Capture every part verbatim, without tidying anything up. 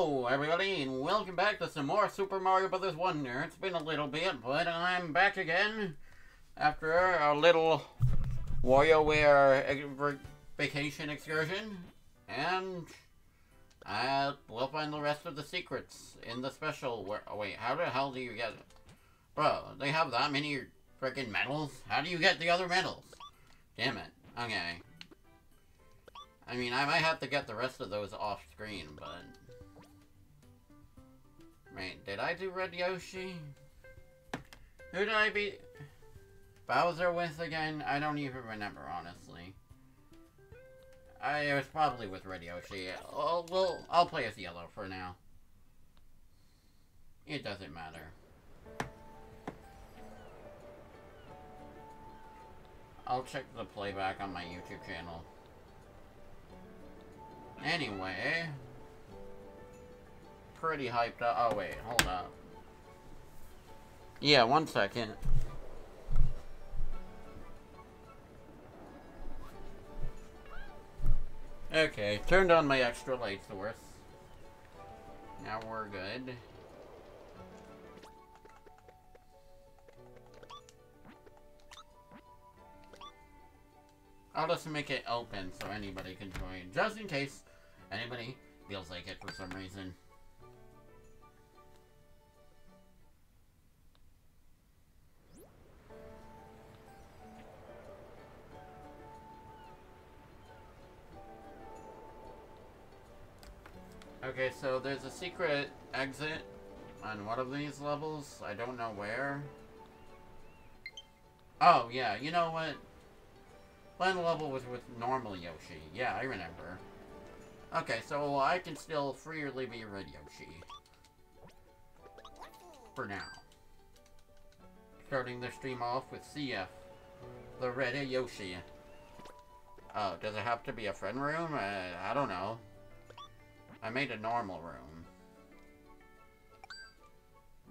Hello everybody and welcome back to some more Super Mario Bros. Wonder. It's been a little bit, but I'm back again after a little WarioWare vacation excursion, and I will find the rest of the secrets in the special where- oh wait, how the hell do you get it? Bro, they have that many freaking medals? How do you get the other medals? Damn it. Okay. I mean, I might have to get the rest of those off screen, but... Wait, did I do Red Yoshi? Who did I beat Bowser with again? I don't even remember, honestly. I it was probably with Red Yoshi. I'll, we'll, I'll play as Yellow for now. It doesn't matter. I'll check the playback on my YouTube channel. Anyway, pretty hyped up. Oh wait, hold up. Yeah, one second. Okay, turned on my extra light source. Now we're good. I'll just make it open so anybody can join, just in case anybody feels like it for some reason. Okay, so there's a secret exit on one of these levels. I don't know where. Oh, yeah, you know what? One level was with normal Yoshi. Yeah, I remember. Okay, so I can still freely be Red Yoshi. For now. Starting the stream off with C F. The Red Yoshi. Oh, does it have to be a friend room? Uh, I don't know. I made a normal room.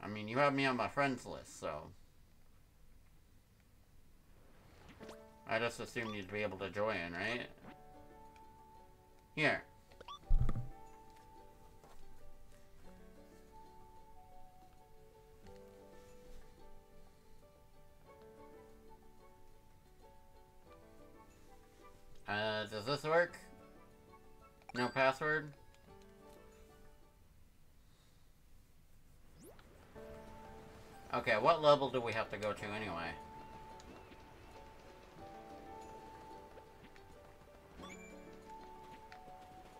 I mean, you have me on my friends list, so... I just assumed you'd be able to join, right? Here. Uh, does this work? No password? Okay, what level do we have to go to anyway?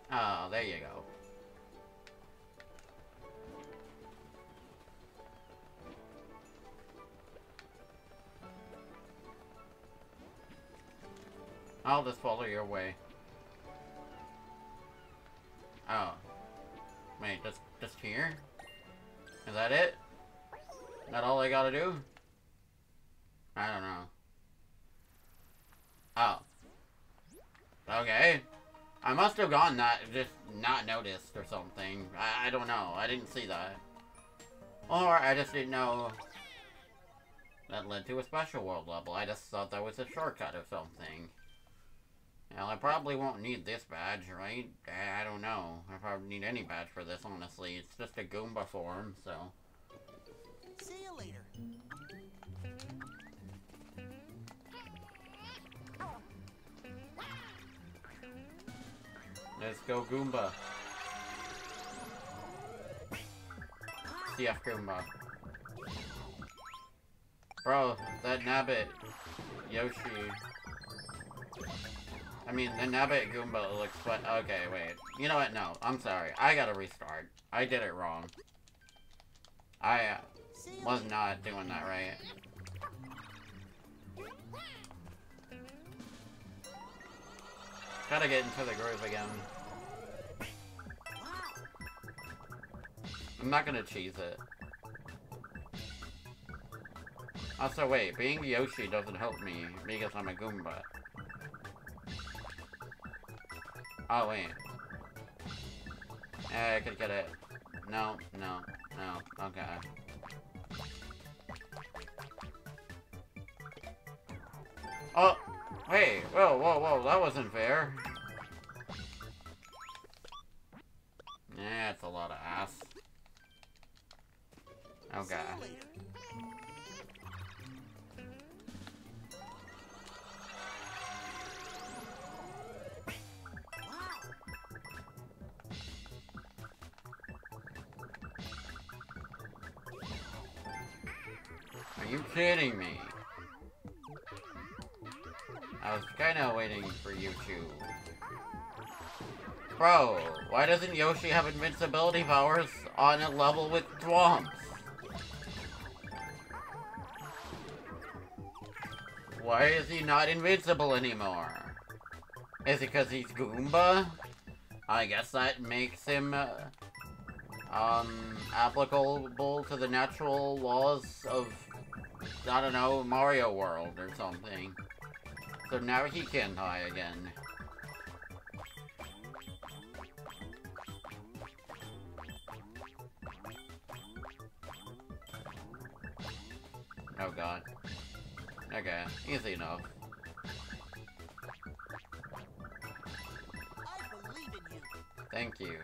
Oh, there you go. I'll just follow your way. Oh. Wait, just, just here? Is that it? Is that all I gotta do? I don't know. Oh. Okay. I must have gone that, just not noticed or something. I, I don't know. I didn't see that. Or I just didn't know that led to a special world level. I just thought that was a shortcut or something. Now, I probably won't need this badge, right? I, I don't know. I probably need any badge for this, honestly. It's just a Goomba form, so... See you later. Let's go, Goomba. C F Goomba. Bro, that Nabbit Yoshi. I mean, the Nabbit Goomba looks fun. Okay, wait. You know what? No, I'm sorry. I gotta restart. I did it wrong. I uh, was not doing that right. Gotta get into the groove again. I'm not gonna cheese it. Also, wait, being Yoshi doesn't help me because I'm a Goomba. Oh, wait. Eh, I could get it. No, no, no, okay. Oh! Hey, whoa, whoa, whoa, that wasn't fair. Yeah. That's a lot of ass. Oh god. Are you kidding me? I was kinda waiting for you to. Bro, why doesn't Yoshi have invincibility powers on a level with Thwomps? Why is he not invincible anymore? Is it because he's Goomba? I guess that makes him uh, um, applicable to the natural laws of, I don't know, Mario World or something. So now he can die again. Oh god. Okay, easy enough. I believe in you. Thank you.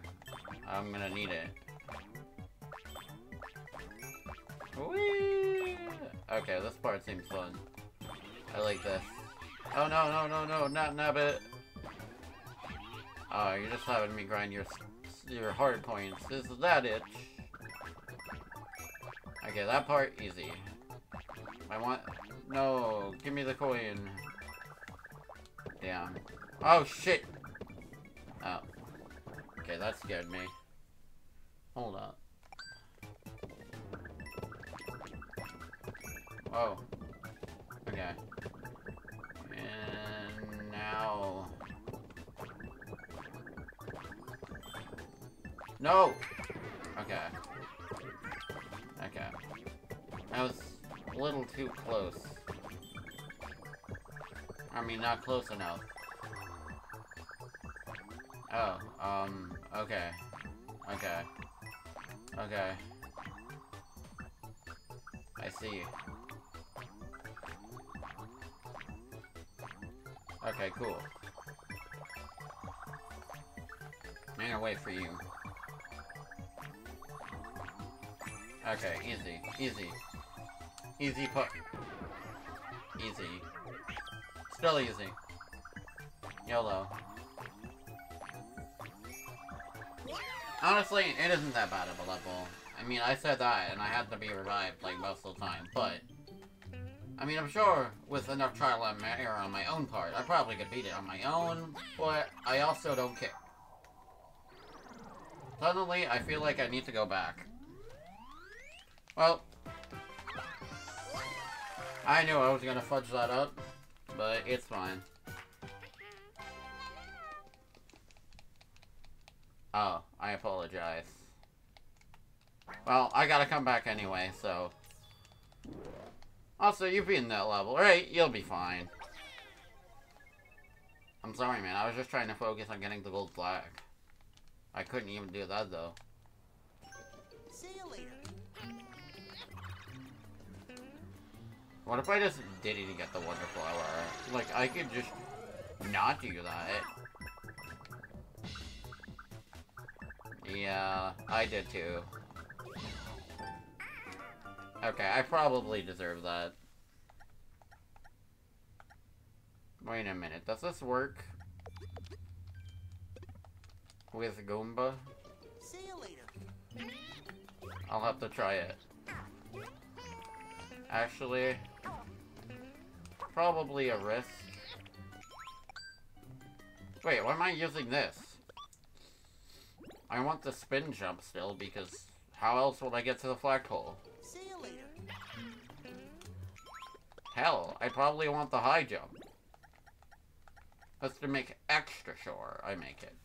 I'm gonna need it. Whee! Okay, this part seems fun. I like this. Oh no, no, no, no, not Nabbit. Oh, you're just having me grind your your hard points. Is that it? Okay, that part, easy. I want... No, give me the coin. Damn. Oh shit! Oh. Okay, that scared me. Hold up. Oh. Okay. And now... No! Okay. Okay. That was a little too close. I mean, not close enough. Oh, um, okay. Okay. Okay. I see. Okay, cool. I'm gonna wait for you. Okay, easy, easy. Easy puck. Easy. Still easy. YOLO. Honestly, it isn't that bad of a level. I mean, I said that, and I had to be revived, like, most of the time, but... I mean, I'm sure, with enough trial and error on my own part, I probably could beat it on my own, but I also don't care. Suddenly, I feel like I need to go back. Well... I knew I was gonna fudge that up, but it's fine. Oh, I apologize. Well, I gotta come back anyway, so... Also, you've beaten that level, right? You'll be fine. I'm sorry, man. I was just trying to focus on getting the gold flag. I couldn't even do that, though. See you later. What if I just did it to get the Wonder Flower? Like, I could just not do that. Yeah, I did too. Okay, I probably deserve that. Wait a minute, does this work? With Goomba? See you later. I'll have to try it. Actually... Probably a risk. Wait, why am I using this? I want the spin jump still, because how else would I get to the flagpole? See you later. Hell, I probably want the high jump. That's to make extra sure I make it.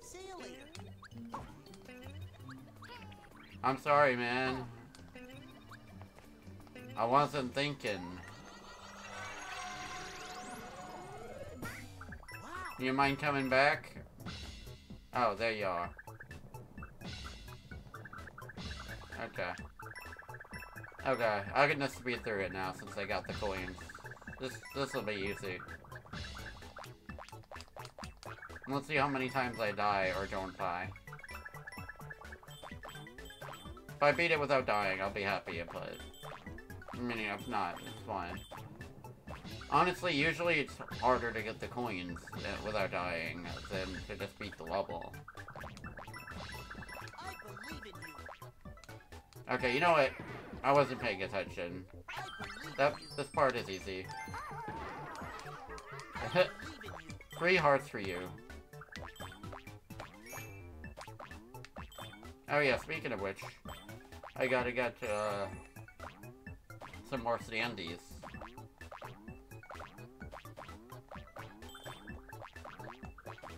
See you later. I'm sorry, man. I wasn't thinking. You mind coming back? Oh, there you are. Okay. Okay, I can just speed through it now since I got the coins. This this'll be easy. And let's see how many times I die or don't die. If I beat it without dying, I'll be happy, but... I mean, if not, it's fine. Honestly, usually it's harder to get the coins without dying than to just beat the level. I believe in you. Okay, you know what? I wasn't paying attention. That this part is easy. Three hearts for you. Oh yeah, speaking of which, I gotta get uh, some more sandies.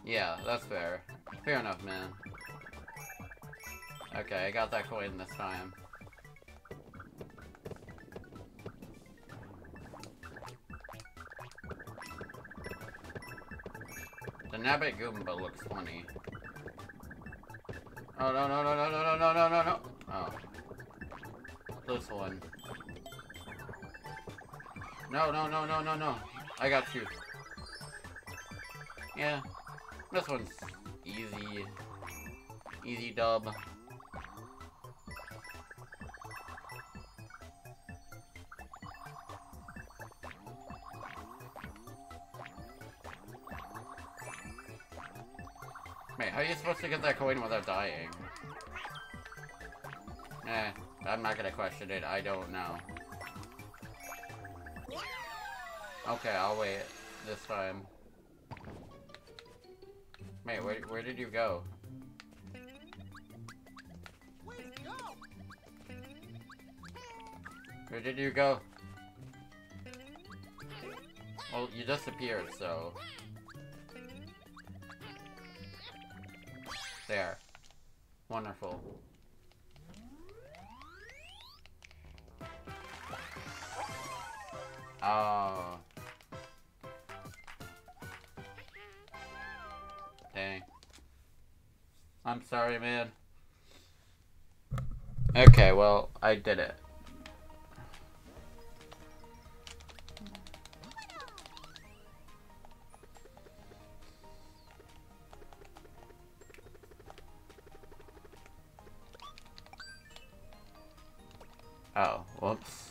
Yeah, that's fair. Fair enough, man. Okay, I got that coin this time. The Nabbit Goomba looks funny. Oh, no, no, no, no, no, no, no, no, no. Oh. This one. No, no, no, no, no, no. I got you. Yeah. This one's easy. Easy dub. Wait, how are you supposed to get that coin without dying? Eh, I'm not gonna question it. I don't know. Okay, I'll wait this time. Wait, where, where did you go? Where did you go? Well, you disappeared, so... There. Wonderful. Oh... Dang. I'm sorry, man. Okay, well, I did it. Oh, whoops.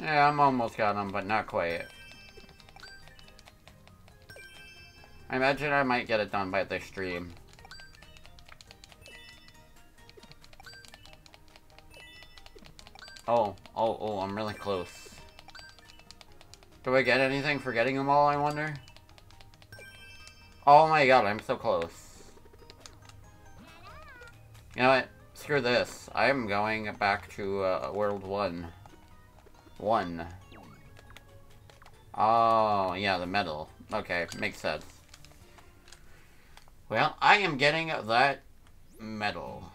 Yeah, I'm almost got him, but not quite. I imagine I might get it done by this stream. Oh, oh, oh, I'm really close. Do I get anything for getting them all, I wonder? Oh my god, I'm so close. You know what? Screw this. I'm going back to uh, World one. One. Oh, yeah, the medal. Okay, makes sense. Well, I am getting that medal.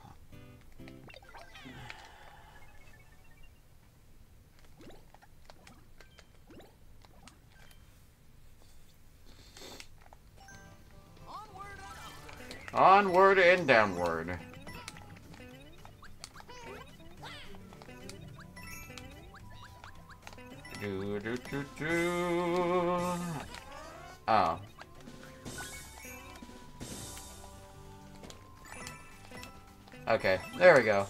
Onward and downward. Do, do, do, do. Oh. Okay, there we go.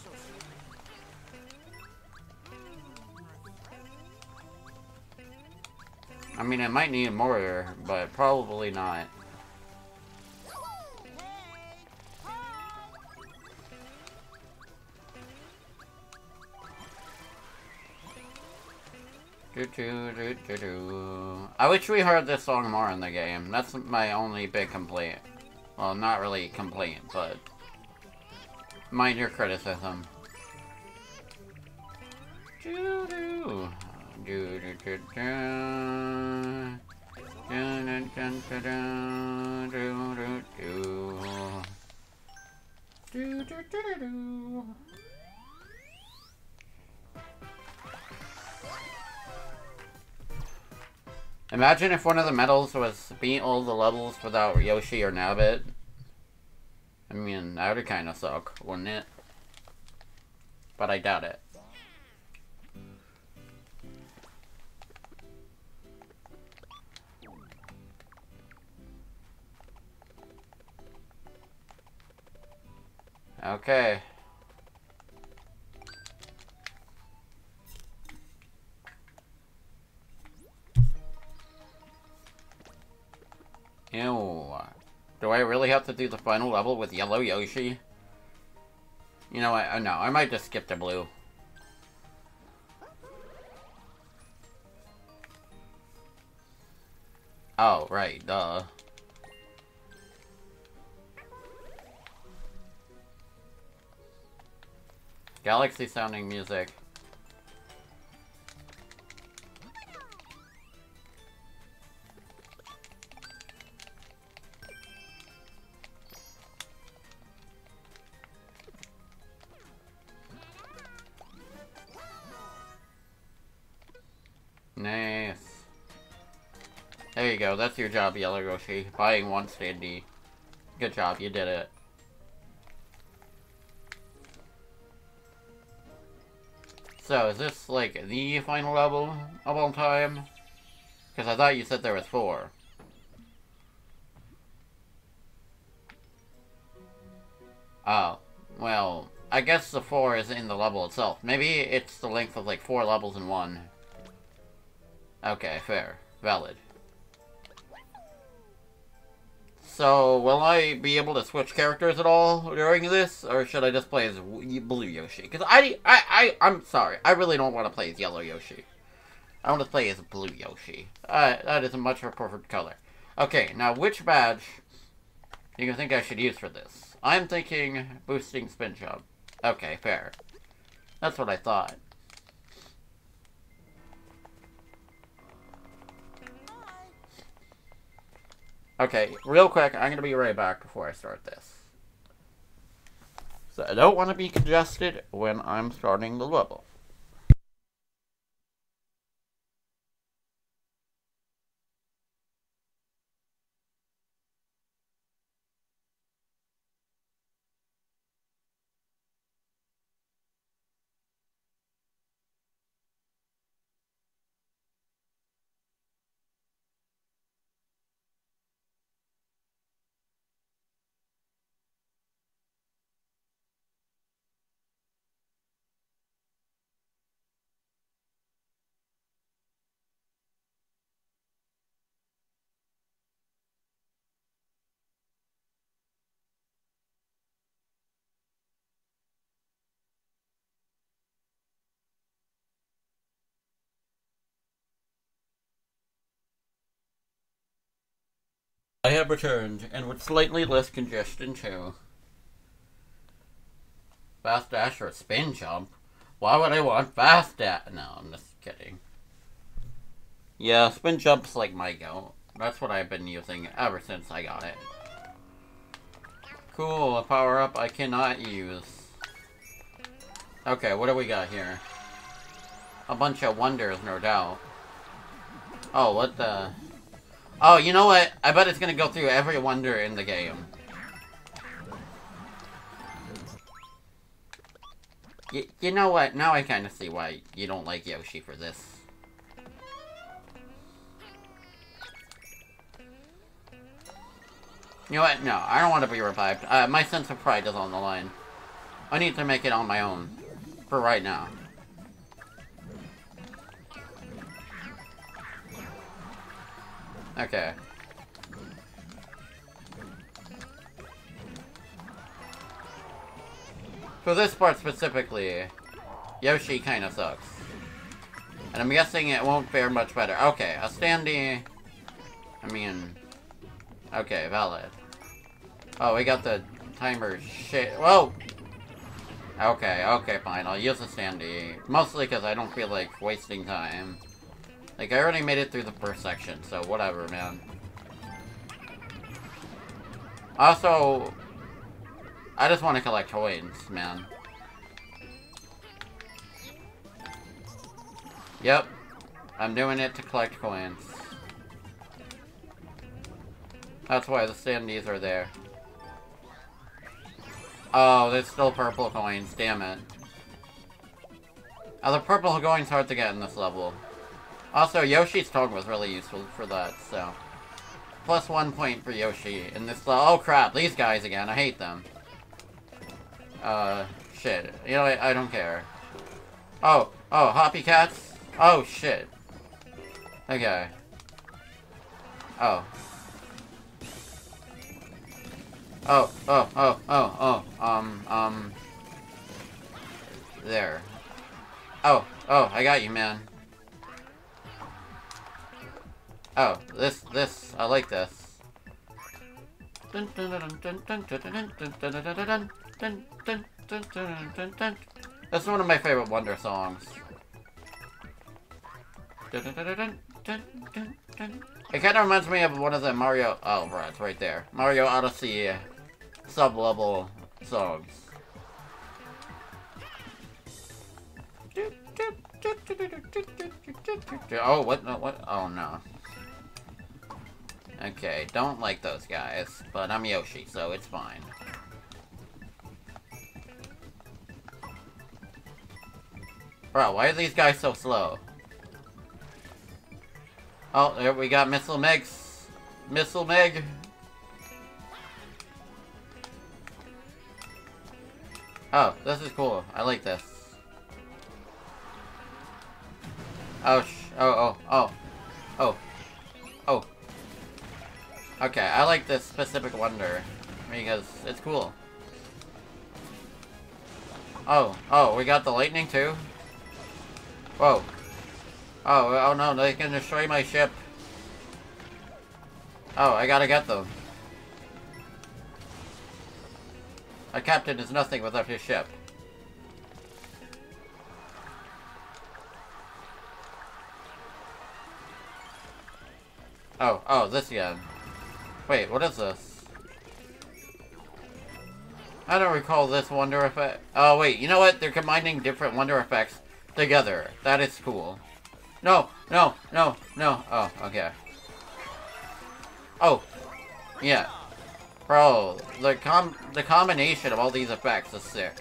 I mean, I might need more, but probably not. I wish we heard this song more in the game. That's my only big complaint. Well, not really complaint, but minor criticism. Imagine if one of the medals was beat all the levels without Yoshi or Nabbit? I mean, that would kind of suck, wouldn't it? But I doubt it. Okay. Ew. Do I really have to do the final level with Yellow Yoshi? You know what? I, no, I might just skip the blue. Oh, right, duh. Galaxy sounding music. Nice. There you go, that's your job, Yellow Yoshi. Buying one standee. Good job, you did it. So, is this, like, the final level of all time? Because I thought you said there was four. Oh. Well, I guess the four is in the level itself. Maybe it's the length of, like, four levels in one. Okay, fair. Valid. So, will I be able to switch characters at all during this, or should I just play as Blue Yoshi? Because I, I, I, I'm sorry, I really don't want to play as Yellow Yoshi. I want to play as Blue Yoshi. Uh, that is a much more perfect color. Okay, now which badge do you think I should use for this? I'm thinking boosting spin jump. Okay, fair. That's what I thought. Okay, real quick, I'm going to be right back before I start this. So I don't want to be congested when I'm starting the level. I have returned, and with slightly less congestion too. Fast dash or spin jump? Why would I want fast dash? No, I'm just kidding. Yeah, spin jump's like my go. That's what I've been using ever since I got it. Cool, a power up I cannot use. Okay, what do we got here? A bunch of wonders, no doubt. Oh, what the... Oh, you know what? I bet it's gonna go through every wonder in the game. Y you know what? Now I kinda see why you don't like Yoshi for this. You know what? No, I don't want to be revived. Uh, my sense of pride is on the line. I need to make it on my own. For right now. Okay. For this part specifically, Yoshi kind of sucks. And I'm guessing it won't fare much better. Okay, a standee... I mean... Okay, valid. Oh, we got the timer shit. Whoa! Okay, okay, fine. I'll use the standee. Mostly because I don't feel like wasting time. Like, I already made it through the first section, so whatever, man. Also, I just want to collect coins, man. Yep, I'm doing it to collect coins. That's why the Sandies are there. Oh, there's still purple coins, damn it. Oh, the purple coins hard to get in this level. Also, Yoshi's tongue was really useful for that, so. Plus one point for Yoshi in this level. Oh crap, these guys again, I hate them. Uh, shit. You know, I, I don't care. Oh, oh, Hoppy Cats? Oh, shit. Okay. Oh. Oh, oh, oh, oh, oh, um, um. There. Oh, oh, I got you, man. Oh, this, this, I like this. Dun dun dun dun dun dun dun dun dun dun. Dun, dun, dun, dun, dun, dun. That's one of my favorite Wonder songs. Dun, dun, dun, dun, dun, dun, dun. It kind of reminds me of one of the Mario... Oh, right, it's right there. Mario Odyssey sub-level songs. Oh, what? No, what? Oh, no. Okay, don't like those guys, but I'm Yoshi, so it's fine. Bro, why are these guys so slow? Oh, there we got Missile Meg's... Missile Meg! Oh, this is cool. I like this. Oh, sh oh, oh, oh. Oh. Oh. Okay, I like this specific Wonder. Because it's cool. Oh, oh, we got the lightning too? Whoa. Oh, oh no, they can destroy my ship. Oh, I gotta get them. A captain is nothing without his ship. Oh, oh, this again. Wait, what is this? I don't recall this wonder effect. Oh, wait, you know what? They're combining different wonder effects together. That is cool. No, no, no, no. Oh, okay. Oh, yeah. Bro, the com the combination of all these effects is sick.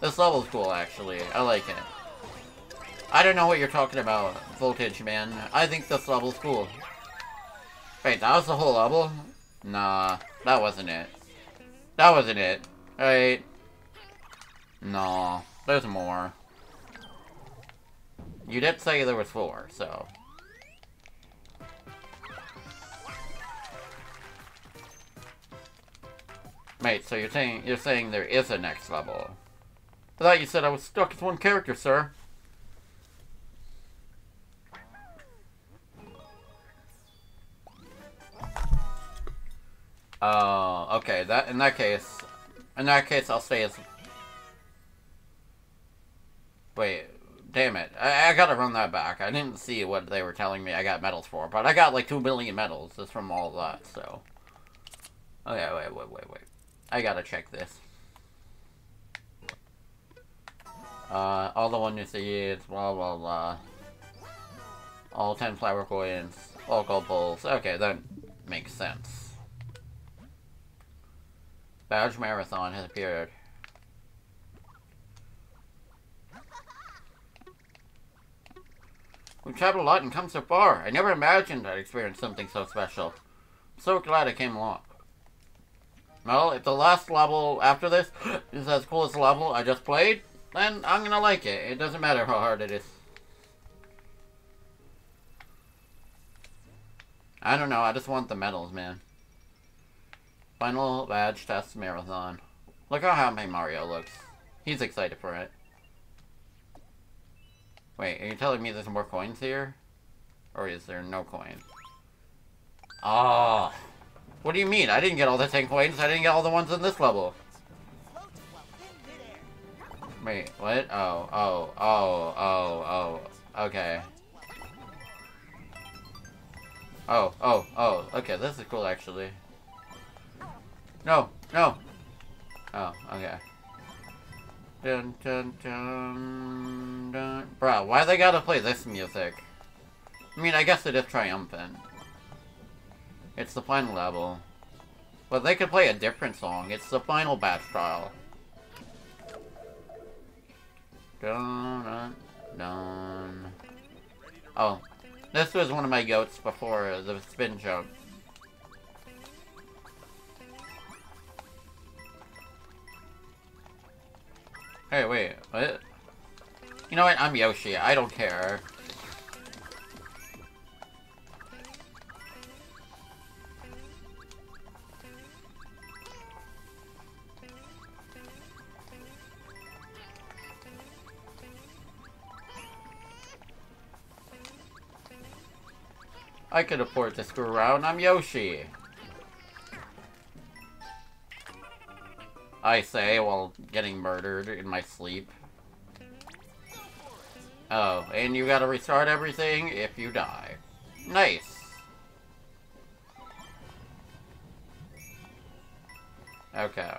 This level's cool, actually. I like it. I don't know what you're talking about, Voltage Man. I think this level's cool. Wait, that was the whole level? Nah, that wasn't it. That wasn't it. Right? No, there's more. You did say there was four, so... Mate, so you're saying you're saying there is a next level. I thought you said I was stuck with one character, sir. Oh, uh, okay, that in that case in that case I'll say it's wait. Damn it. I, I gotta run that back. I didn't see what they were telling me I got medals for, but I got like two million medals just from all that, so. Okay, wait, wait, wait, wait. I gotta check this. Uh, all the one you see is blah, blah, blah. All ten flower coins, all gold bowls. Okay, that makes sense. Badge Marathon has appeared. We've traveled a lot and come so far. I never imagined I'd experience something so special. I'm so glad I came along. Well, if the last level after this is as cool as the level I just played, then I'm gonna like it. It doesn't matter how hard it is. I don't know, I just want the medals, man. Final Badge Test Marathon. Look how happy Mario looks. He's excited for it. Wait, are you telling me there's more coins here? Or is there no coins? Ah, oh, what do you mean? I didn't get all the ten coins. I didn't get all the ones in this level. Wait, what? Oh, oh, oh, oh, oh. Okay. Oh, oh, oh. Okay, this is cool, actually. No, no. Oh, okay. Dun, dun, dun, dun. Bro, why they gotta play this music? I mean, I guess it is triumphant. It's the final level. But they could play a different song. It's the final batch trial. Dun, dun, dun. Oh. This was one of my goats before the spin jump. Hey, wait. What? You know what? I'm Yoshi. I don't care. I could afford to screw around. I'm Yoshi. I say while getting murdered in my sleep. Oh, and you gotta restart everything if you die. Nice. Okay.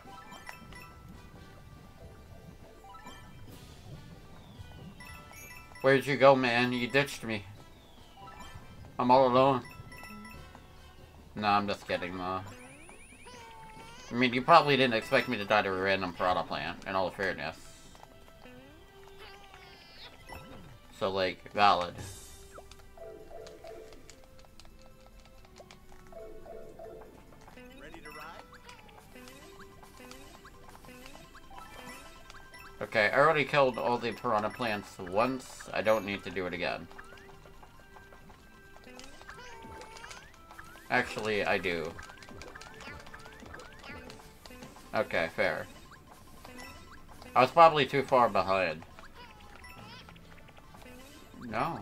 Where'd you go, man? You ditched me. I'm all alone. No, I'm just kidding, though. I mean, you probably didn't expect me to die to a random Prada plant, in all fairness. So, like, valid. Ready to ride? Okay, I already killed all the Piranha plants once. I don't need to do it again. Actually, I do. Okay, fair. I was probably too far behind. No.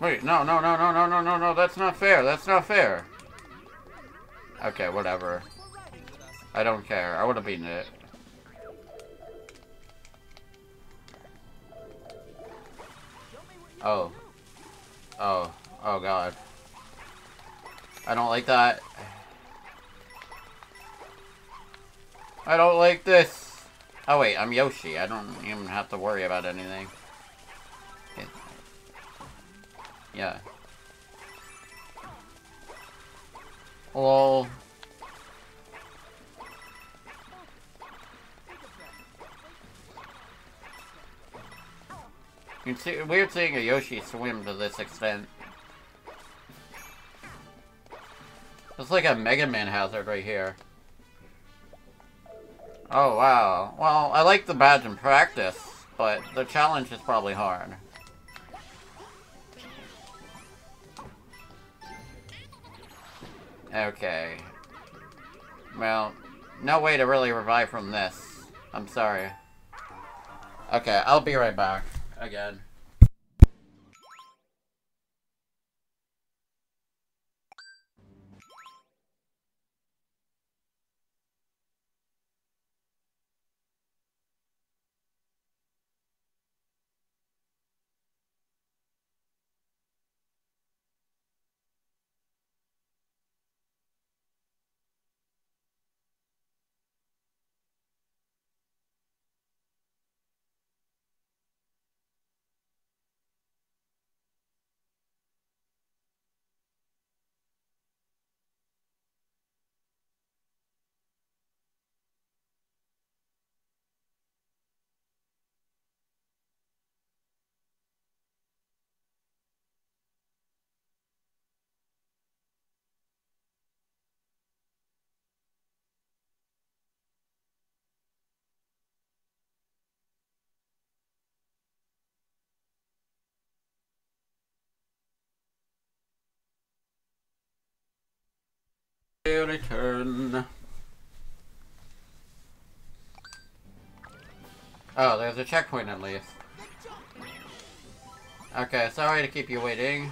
Wait, no, no, no, no, no, no, no, no, that's not fair, that's not fair. Okay, whatever. I don't care, I would have beaten it. Oh. Oh. Oh, God. I don't like that. I don't like this. Oh, wait, I'm Yoshi. I don't even have to worry about anything. Yeah. Lol. It's weird seeing a Yoshi swim to this extent. It's like a Mega Man hazard right here. Oh, wow. Well, I like the badge in practice, but the challenge is probably hard. Okay. Well, no way to really revive from this. I'm sorry. Okay, I'll be right back. Again. Return. Oh, there's a checkpoint at least. Okay, sorry to keep you waiting.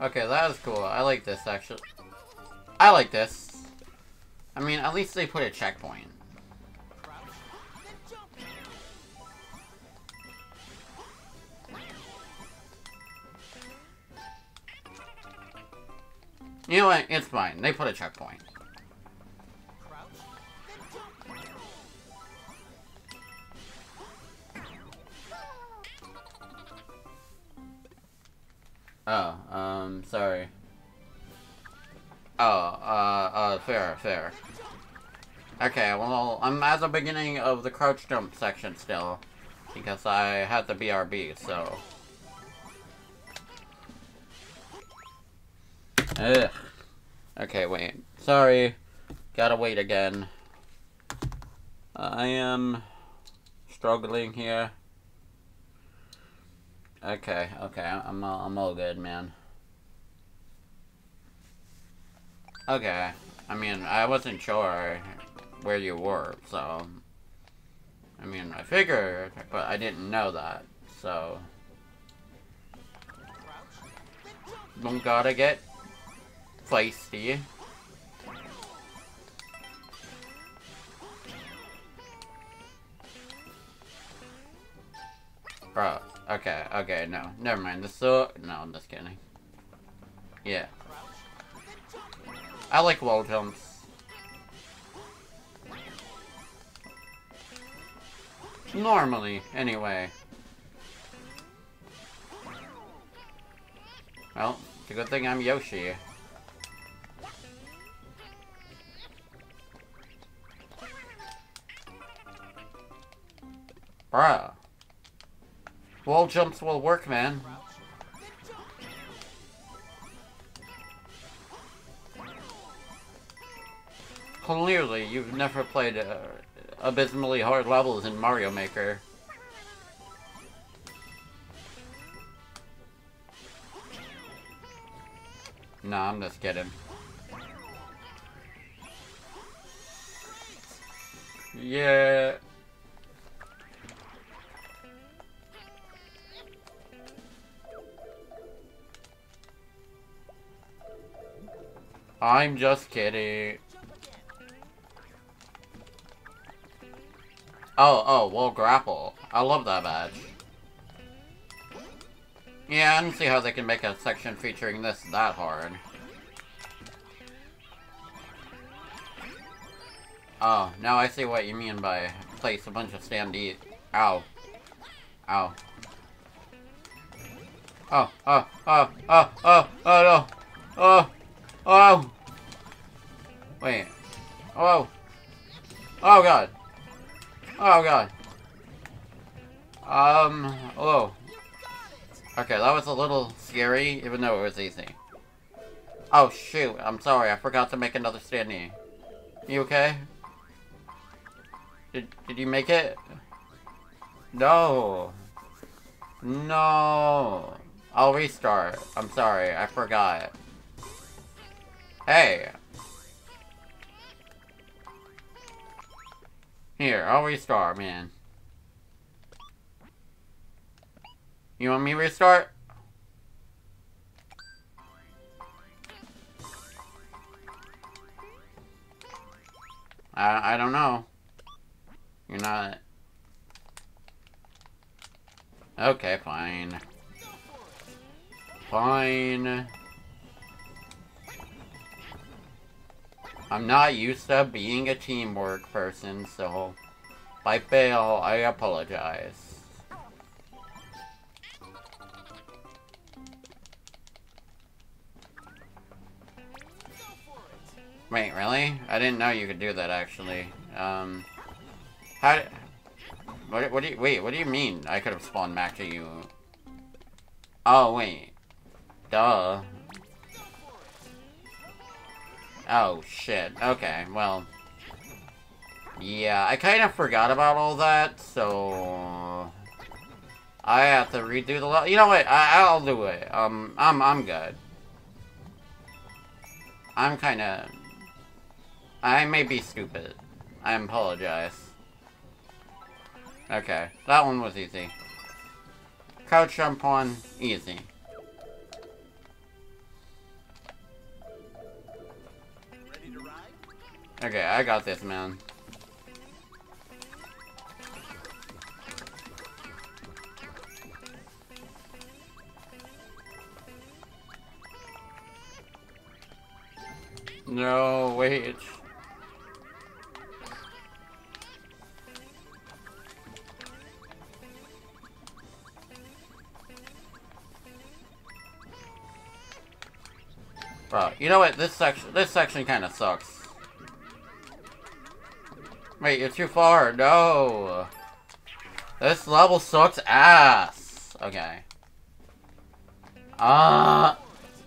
Okay, that was cool. I like this actually. I like this. I mean, at least they put a checkpoint. You know what? It's fine. They put a checkpoint. Oh, um, sorry. Oh, uh, uh, fair, fair. Okay, well, I'm at the beginning of the crouch jump section still, because I had the B R B, so... Ugh. Okay, wait. Sorry. Gotta wait again. I am... struggling here. Okay, okay, I'm all, I'm all good, man. Okay, I mean, I wasn't sure where you were, so... I mean, I figured, but I didn't know that, so... Don't gotta get feisty. Bro. Okay, okay, no. Never mind. The so no, I'm just kidding. Yeah. I like wall jumps. Normally, anyway. Well, it's a good thing I'm Yoshi. Bruh. Wall jumps will work, man. Clearly, you've never played uh, abysmally hard levels in Mario Maker. Nah, I'm just kidding. Yeah. I'm just kidding. Oh, oh, well, grapple. I love that badge. Yeah, I don't see how they can make a section featuring this that hard. Oh, now I see what you mean by place a bunch of standees. Ow. Ow. Oh, oh, oh, oh, oh, oh, no. Oh. Oh! Wait. Oh! Oh god! Oh god! Um, oh. Okay, that was a little scary, even though it was easy. Oh shoot, I'm sorry, I forgot to make another standee. You okay? Did, did you make it? No! No! I'll restart. I'm sorry, I forgot. Hey! Here, I'll restart, man. You want me to restart? I, I don't know. You're not... Okay, fine. Fine. I'm not used to being a teamwork person, so if I fail, I apologize. Wait, really? I didn't know you could do that, actually. Um, how? What? What do you? Wait, what do you mean? I could have spawned back to you. Oh wait, duh. Oh, shit. Okay, well... Yeah, I kind of forgot about all that, so... I have to redo the level. You know what? I I'll do it. Um, I'm, I'm good. I'm kind of... I may be stupid. I apologize. Okay, that one was easy. Couch jump on, easy. Okay, I got this, man. No, wait. Bro, you know what? This section, this section kind of sucks. Wait, you're too far. No. This level sucks ass. Okay. Uh,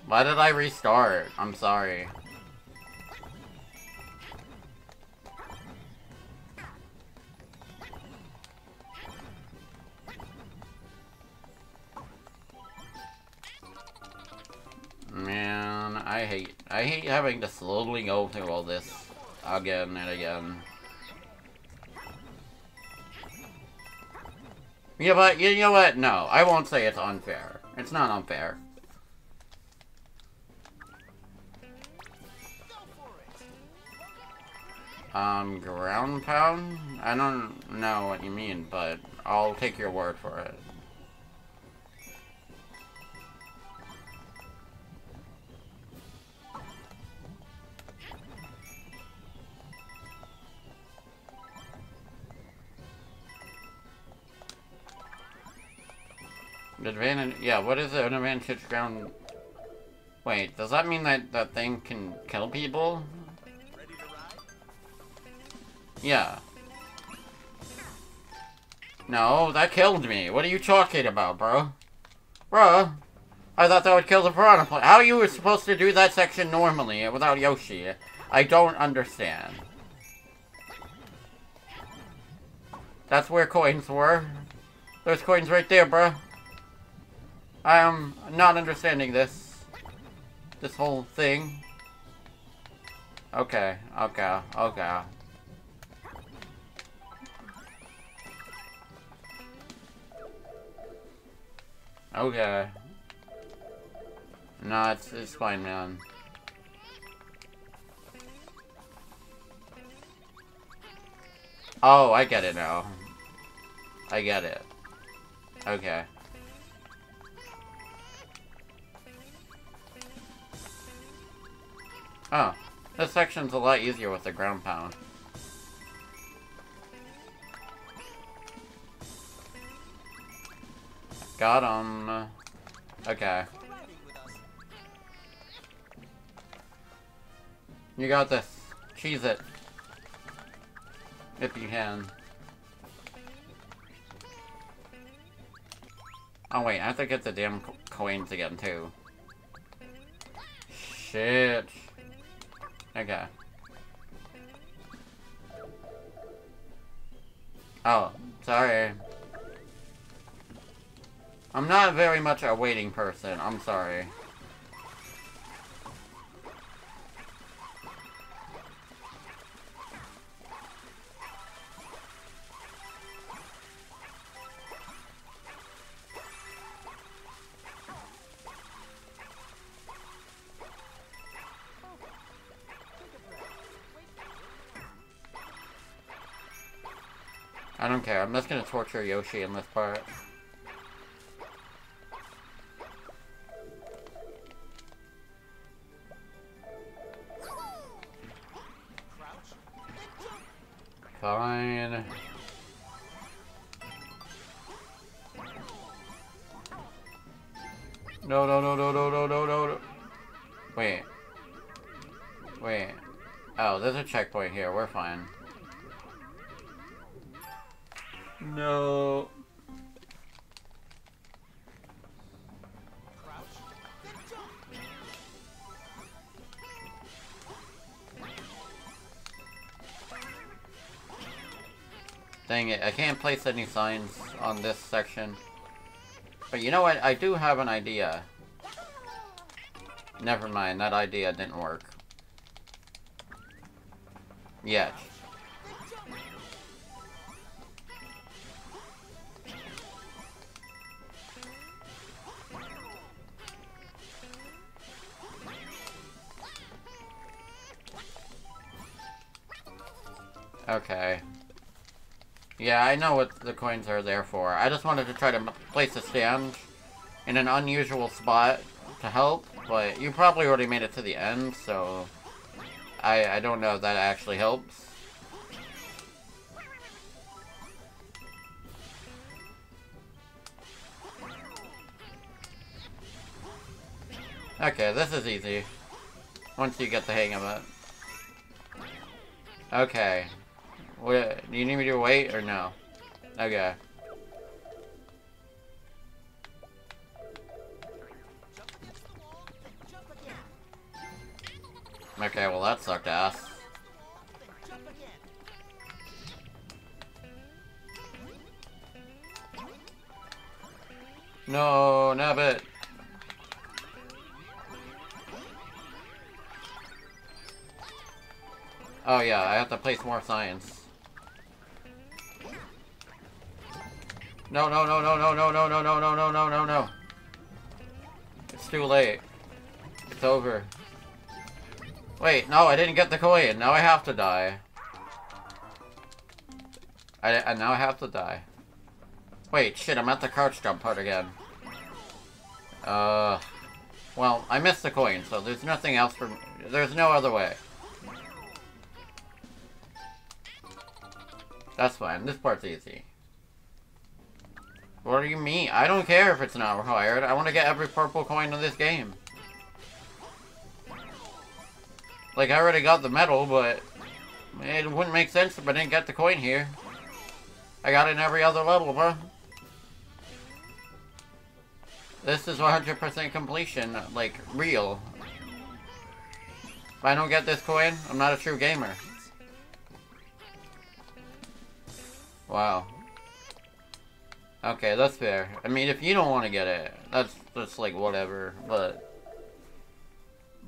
why did I restart? I'm sorry. Man, I hate, I hate having to slowly go through all this again and again. You know what, you know what, no, I won't say it's unfair. It's not unfair. Um, ground pound? I don't know what you mean, but I'll take your word for it. Advantage, yeah, what is an advantage ground? Wait, does that mean that that thing can kill people? Ready to ride? Yeah. No, that killed me. What are you talking about, bro? Bro, I thought that would kill the piranha plant. How you were supposed to do that section normally without Yoshi? I don't understand. That's where coins were. There's coins right there, bro. I am not understanding this, this whole thing. Okay, okay, okay. Okay. No, it's, it's fine, man. Oh, I get it now. I get it. Okay. Oh, this section's a lot easier with the ground pound. Got him. Okay. You got this. Cheese it. If you can. Oh wait, I have to get the damn coins again too. Shit. Okay. Oh, sorry. I'm not very much a waiting person. I'm sorry. I don't care, I'm just gonna torture Yoshi in this part. Fine. No, no, no, no, no, no, no, no. Wait. Wait. Oh, there's a checkpoint here, we're fine. No. Dang it, I can't place any signs on this section. But you know what? I do have an idea. Never mind, that idea didn't work. Yet. Okay. Yeah, I know what the coins are there for. I just wanted to try to place a stand in an unusual spot to help, but you probably already made it to the end, so I, I don't know if that actually helps. Okay, this is easy, once you get the hang of it. Okay. What, do you need me to wait or no? Okay. Okay, well that sucked ass. No, Nabbit. Oh yeah, I have to place more science. No, no, no, no, no, no, no, no, no, no, no, no, no, no. It's too late. It's over. Wait, no, I didn't get the coin. Now I have to die. I, I now I have to die. Wait, shit, I'm at the crouch jump part again. Uh, well, I missed the coin, so there's nothing else for me. There's no other way. That's fine. This part's easy. What do you mean? I don't care if it's not required. I want to get every purple coin in this game. Like, I already got the medal, but it wouldn't make sense if I didn't get the coin here. I got it in every other level, bro. This is one hundred percent completion, like, real. If I don't get this coin, I'm not a true gamer. Wow. Okay, that's fair. I mean, if you don't want to get it, that's just like whatever, but...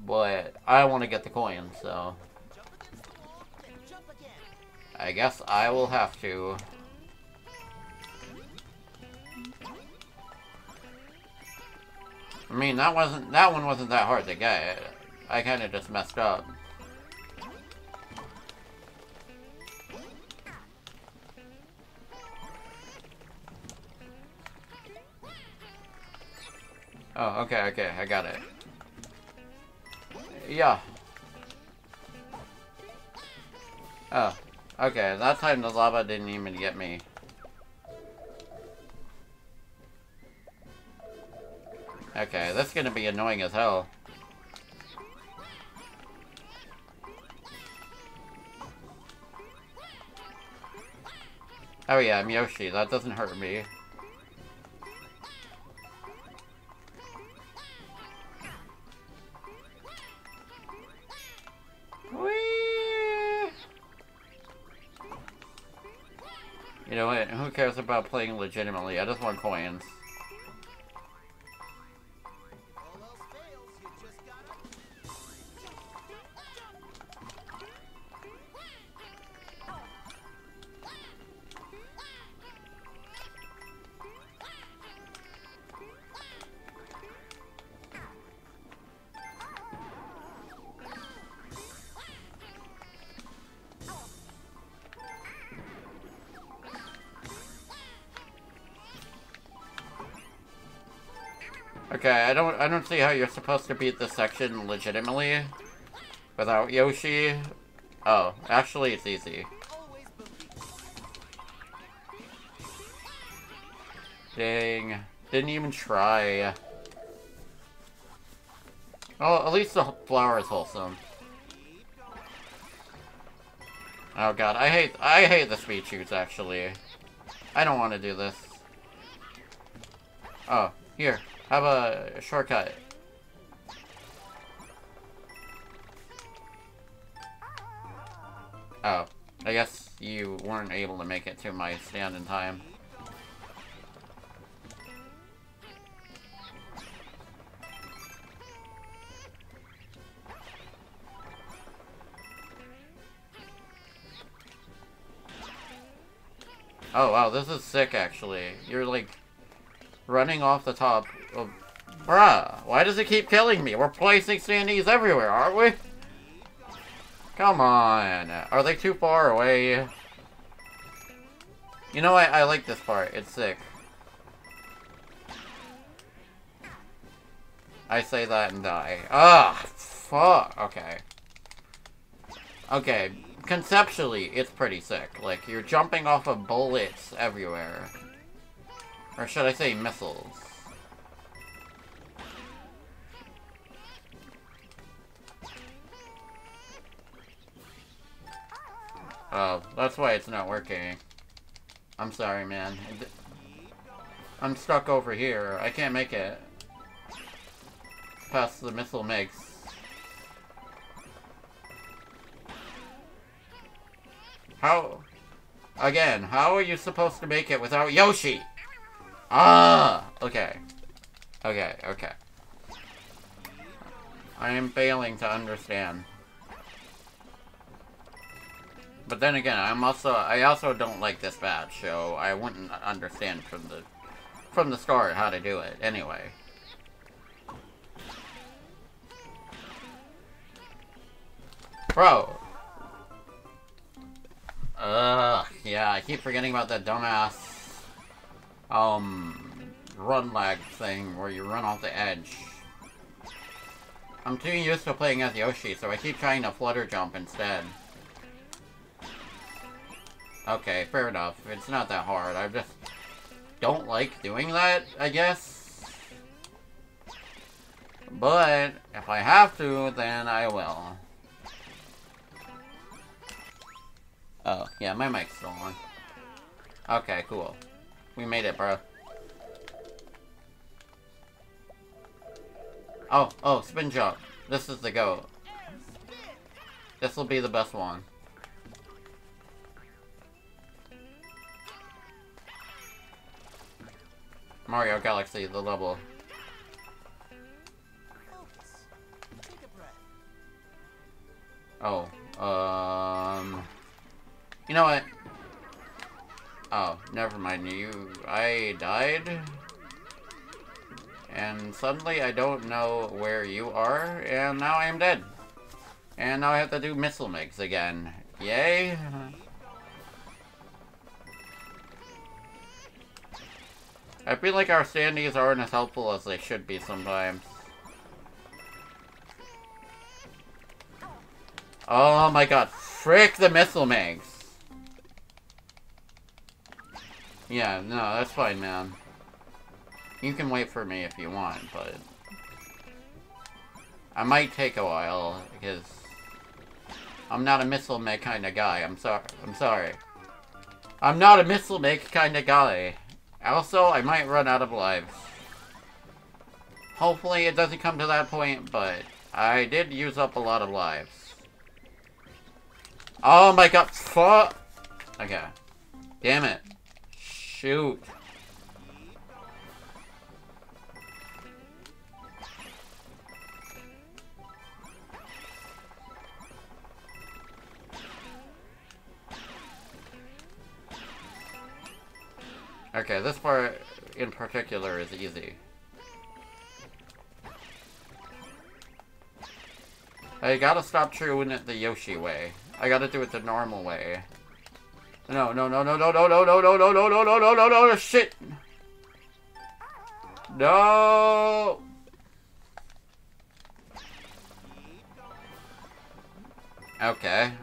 But, I want to get the coin, so... I guess I will have to. I mean, that wasn't- that one wasn't that hard to get. I kinda just messed up. Oh, okay, okay, I got it. Yeah. Oh, okay, that time the lava didn't even get me. Okay, that's gonna be annoying as hell. Oh yeah, I'm Yoshi, that doesn't hurt me. You know what? Who cares about playing legitimately? I just want coins. Okay, I don't I don't see how you're supposed to beat this section legitimately without Yoshi. Oh, actually it's easy. Dang. Didn't even try. Oh, at least the flower is wholesome. Oh god, I hate I hate the speed shoots actually. I don't want to do this. Oh, here. Have a shortcut. Oh, I guess you weren't able to make it to my stand in time. Oh wow, this is sick actually. You're like running off the top. Oh, bruh, why does it keep killing me? We're placing standees everywhere, aren't we? Come on! Are they too far away? You know, I, I like this part. It's sick. I say that and die. Ah, fuck! Okay. Okay, conceptually, it's pretty sick. Like, you're jumping off of bullets everywhere. Or should I say missiles? Oh, that's why it's not working. I'm sorry, man. I'm stuck over here. I can't make it past the missile makes. How? Again, how are you supposed to make it without Yoshi? Ah! Okay. Okay, okay. I am failing to understand. But then again, I'm also, I also don't like this badge, so I wouldn't understand from the, from the start how to do it anyway. Bro! Ugh, yeah, I keep forgetting about that dumbass, um, run lag thing where you run off the edge. I'm too used to playing as Yoshi, so I keep trying to flutter jump instead. Okay, fair enough. It's not that hard. I just don't like doing that, I guess. But if I have to, then I will. Oh, yeah, my mic's still on. Okay, cool. We made it, bro. Oh, oh, spin jump. This is the goat. This will be the best one. Mario Galaxy, the level. Oh, um... You know what? Oh, never mind. You, I died, and suddenly I don't know where you are, and now I am dead. And now I have to do missile mix again. Yay! I feel like our standees aren't as helpful as they should be sometimes. Oh my god! Frick the missile mix! Yeah, no, that's fine, man. You can wait for me if you want, but... I might take a while, because... I'm not a Missile Meg kind of guy, I'm sorry. I'm sorry. I'm not a Missile Meg kind of guy. Also, I might run out of lives. Hopefully it doesn't come to that point, but... I did use up a lot of lives. Oh my god, fuck! Okay. Damn it. Shoot. Okay, this part in particular is easy. I gotta stop doing it the Yoshi way. I gotta do it the normal way. No, no, no, no, no, no, no, no, no, no, no, no, no, no, no, no, shit! No! Okay.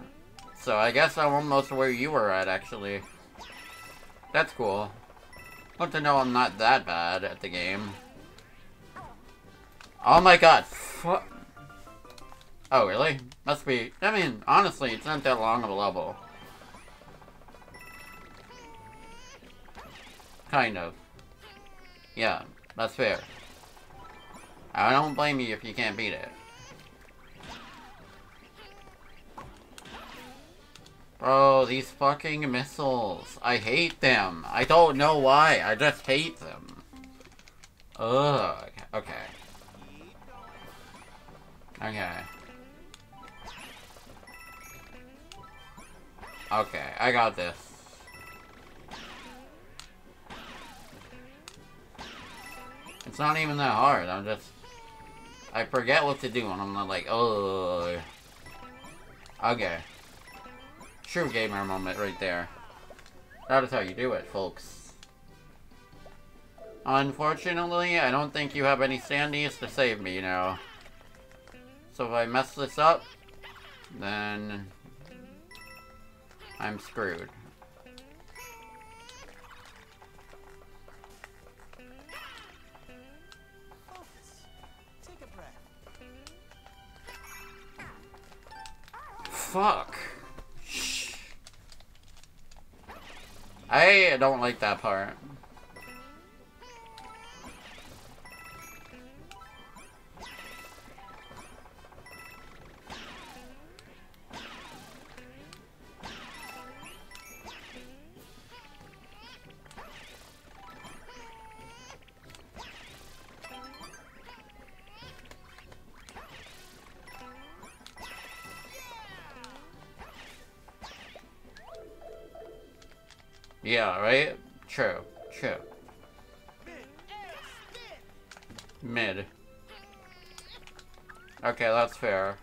So I guess I'm almost where you were at, actually. That's cool. Good to know I'm not that bad at the game. Oh my god, fuck. Oh, really? Must be... I mean, honestly, it's not that long of a level. Kind of. Yeah, that's fair. I don't blame you if you can't beat it. Bro, these fucking missiles. I hate them. I don't know why. I just hate them. Ugh. Okay. Okay. Okay, I got this. It's not even that hard, I'm just... I forget what to do and I'm not like, oh. Okay. True gamer moment right there. That is how you do it, folks. Unfortunately, I don't think you have any sandies to save me now. So if I mess this up, then I'm screwed. Fuck. Shh. I don't like that part. Yeah, right? True, true. Mid. Okay, that's fair.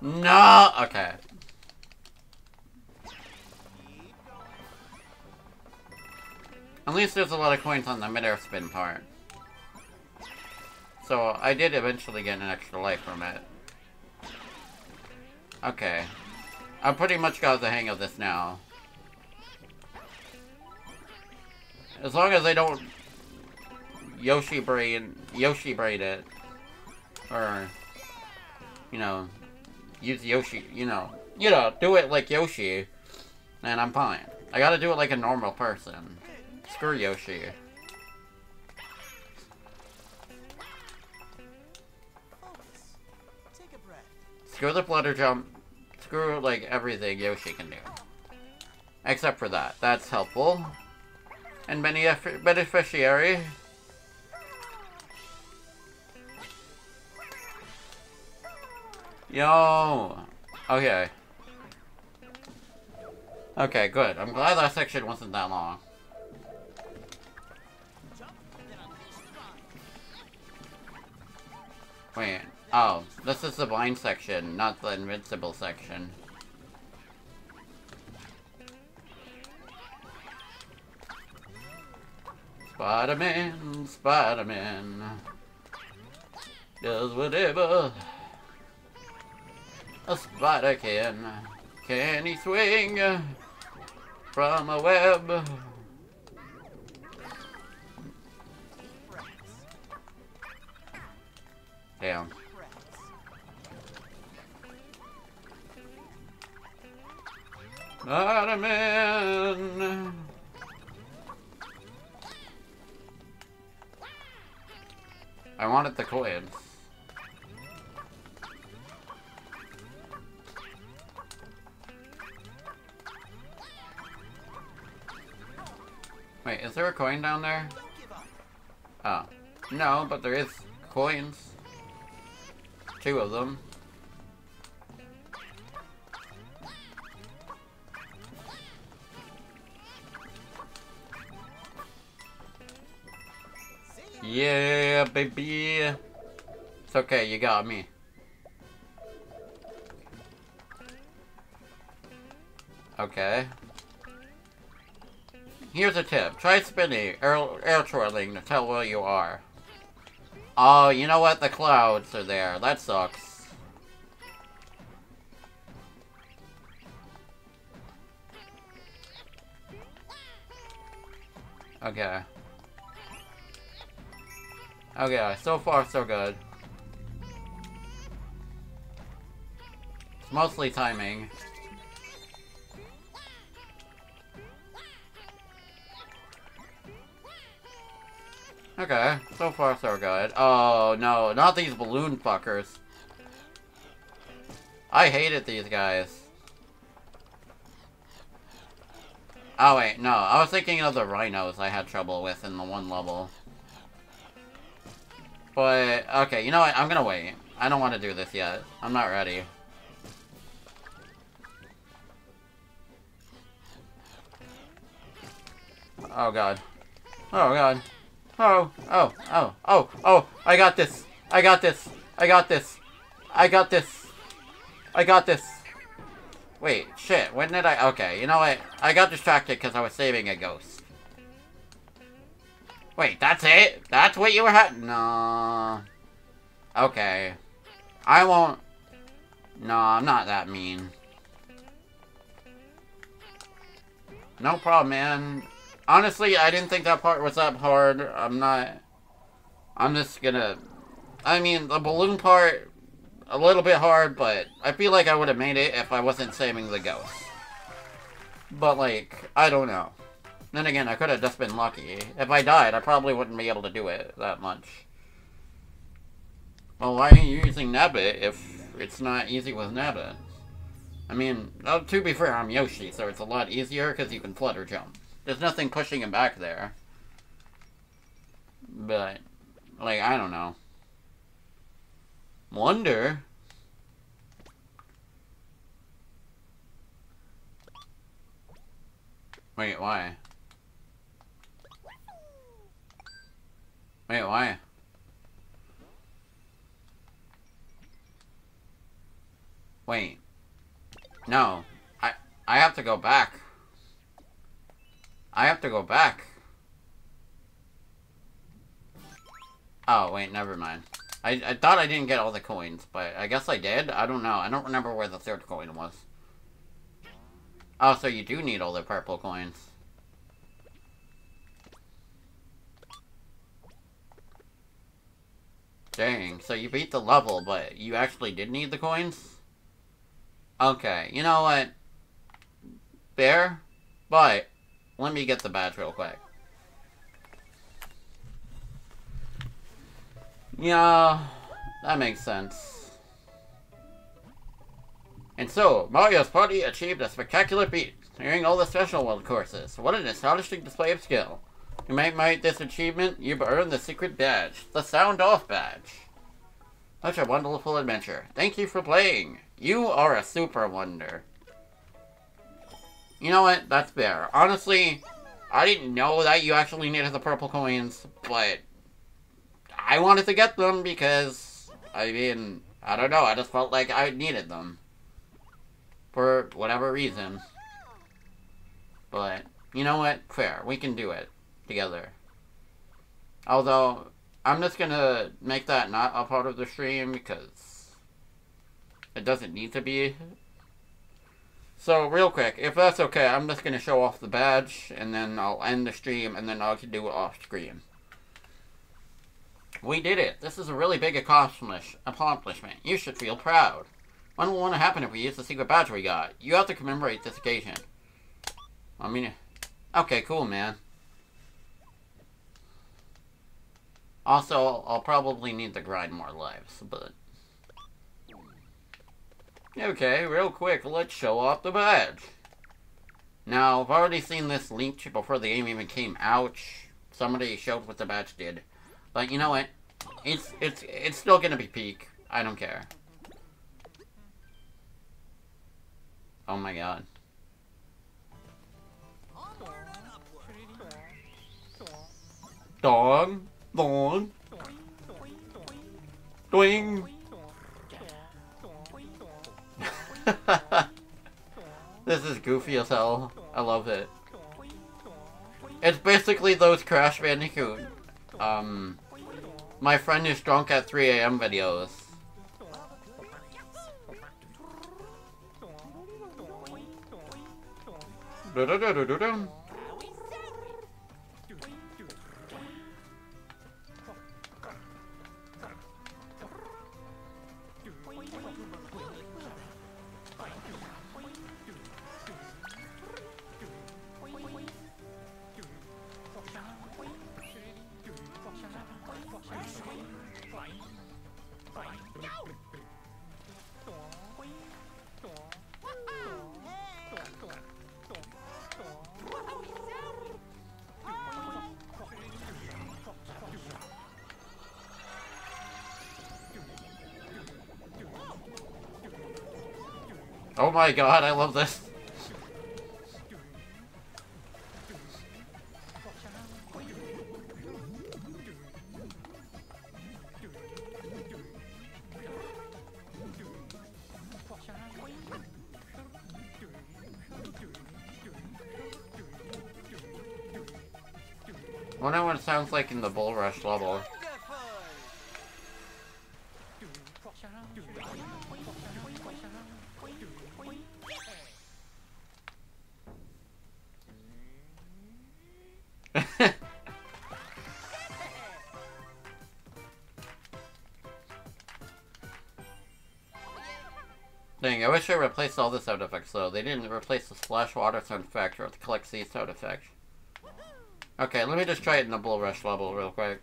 No! Okay. At least there's a lot of coins on the mid-air spin part. So, I did eventually get an extra life from it. Okay, I pretty much got the hang of this now. As long as I don't Yoshi braid, Yoshi braid it, or you know, use Yoshi, you know, you know, do it like Yoshi, and I'm fine. I gotta do it like a normal person. Screw Yoshi. Screw the flutter jump. Screw, like, everything Yoshi can do. Except for that. That's helpful. And many beneficiary. Yo! Okay. Okay, good. I'm glad that section wasn't that long. Wait. Oh, this is the blind section, not the invincible section. Spider-Man, Spider-Man, does whatever a spider can. Can he swing from a web? Damn. Spider-Man. I wanted the coins. Wait, is there a coin down there? Oh. No, but there is coins. Two of them. Yeah, baby. It's okay, you got me. Okay. Here's a tip. Try spinning, air, air twirling to tell where you are. Oh, you know what? The clouds are there. That sucks. Okay. Okay, so far so good. It's mostly timing. Okay, so far so good. Oh no, not these balloon fuckers. I hated these guys. Oh wait, no, I was thinking of the rhinos I had trouble with in the one level. But, okay, you know what? I'm gonna wait. I don't want to do this yet. I'm not ready. Oh, God. Oh, God. Oh, oh, oh, oh, oh, I got this. I got this. I got this. I got this. I got this. Wait, shit. When did I... Okay, you know what? I got distracted because I was saving a ghost. Wait, that's it? That's what you were ha- No. Okay. I won't... No, I'm not that mean. No problem, man. Honestly, I didn't think that part was that hard. I'm not... I'm just gonna... I mean, the balloon part, a little bit hard, but I feel like I would have made it if I wasn't saving the ghost. But, like, I don't know. Then again, I could have just been lucky. If I died, I probably wouldn't be able to do it that much. Well, why are you using Nabbit if it's not easy with Nabbit? I mean, oh, to be fair, I'm Yoshi, so it's a lot easier because you can flutter jump. There's nothing pushing him back there. But, like, I don't know. Wonder? Wait, why? Wait, why? Wait. No. I I have to go back. I have to go back. Oh, wait, never mind. I, I thought I didn't get all the coins, but I guess I did? I don't know. I don't remember where the third coin was. Oh, so you do need all the purple coins. Dang, so you beat the level, but you actually did need the coins? Okay, you know what? Fair, but let me get the badge real quick. Yeah, that makes sense. And so, Mario's party achieved a spectacular feat, clearing all the special world courses. What an astonishing display of skill. To commemorate this achievement, you've earned the secret badge, the Sound Off Badge. Such a wonderful adventure. Thank you for playing. You are a super wonder. You know what? That's fair. Honestly, I didn't know that you actually needed the purple coins, but... I wanted to get them because, I mean, I don't know, I just felt like I needed them. For whatever reason. But, you know what? Fair. We can do it. Together. Although, I'm just gonna make that not a part of the stream because it doesn't need to be. So, real quick, if that's okay, I'm just gonna show off the badge and then I'll end the stream and then I'll do it off screen. We did it. This is a really big accomplishment. You should feel proud. What will want to happen if we use the secret badge we got? You have to commemorate this occasion. I mean... Okay, cool, man. Also, I'll probably need to grind more lives, but... Okay, real quick, let's show off the badge. Now, I've already seen this leaked before the game even came out. Somebody showed what the badge did. But you know what? It's it's it's still gonna be peak. I don't care. Oh my god. Dog, dog, doing. This is goofy as hell. I love it. It's basically those Crash Bandicoot. Um. My friend is drunk at three A M videos. Oh my god, I love this. I wonder what it sounds like in the Bull Rush level. Dang, I wish they replaced all the sound effects though. They didn't replace the splash water sound effect or the collect sea sound effect. Okay, let me just try it in the Bull Rush level real quick.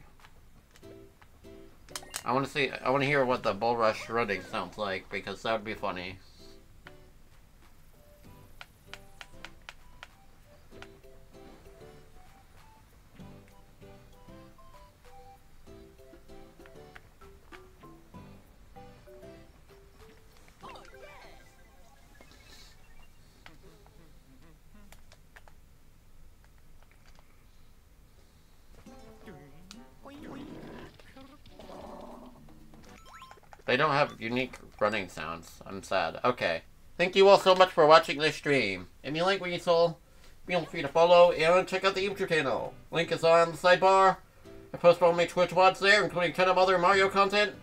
I want to see, I want to hear what the Bull Rush running sounds like, because that would be funny. They don't have unique running sounds. I'm sad. Okay. Thank you all so much for watching this stream. If you like what you saw, feel free to follow and check out the YouTube channel. Link is on the sidebar. I post all my Twitch VODs there, including a ton of other Mario content,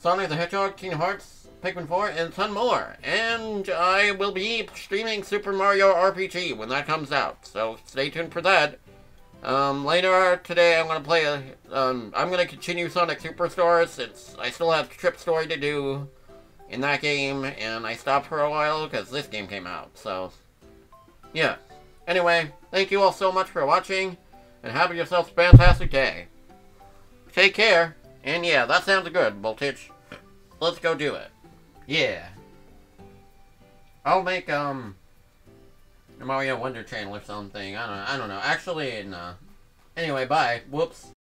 Sonic the Hedgehog, King of Hearts, Pikmin four, and a ton more. And I will be streaming Super Mario R P G when that comes out, so stay tuned for that. Um, later today I'm going to play, a, um, I'm going to continue Sonic Superstars. It's, I still have Trip Story to do in that game, and I stopped for a while because this game came out, so, yeah. Anyway, thank you all so much for watching, and have yourselves a fantastic day. Take care, and yeah, that sounds good, Voltage. Let's go do it. Yeah. I'll make, um... Mario Wonder channel or something. I don't know. I don't know. Actually, no. Anyway, bye. Whoops.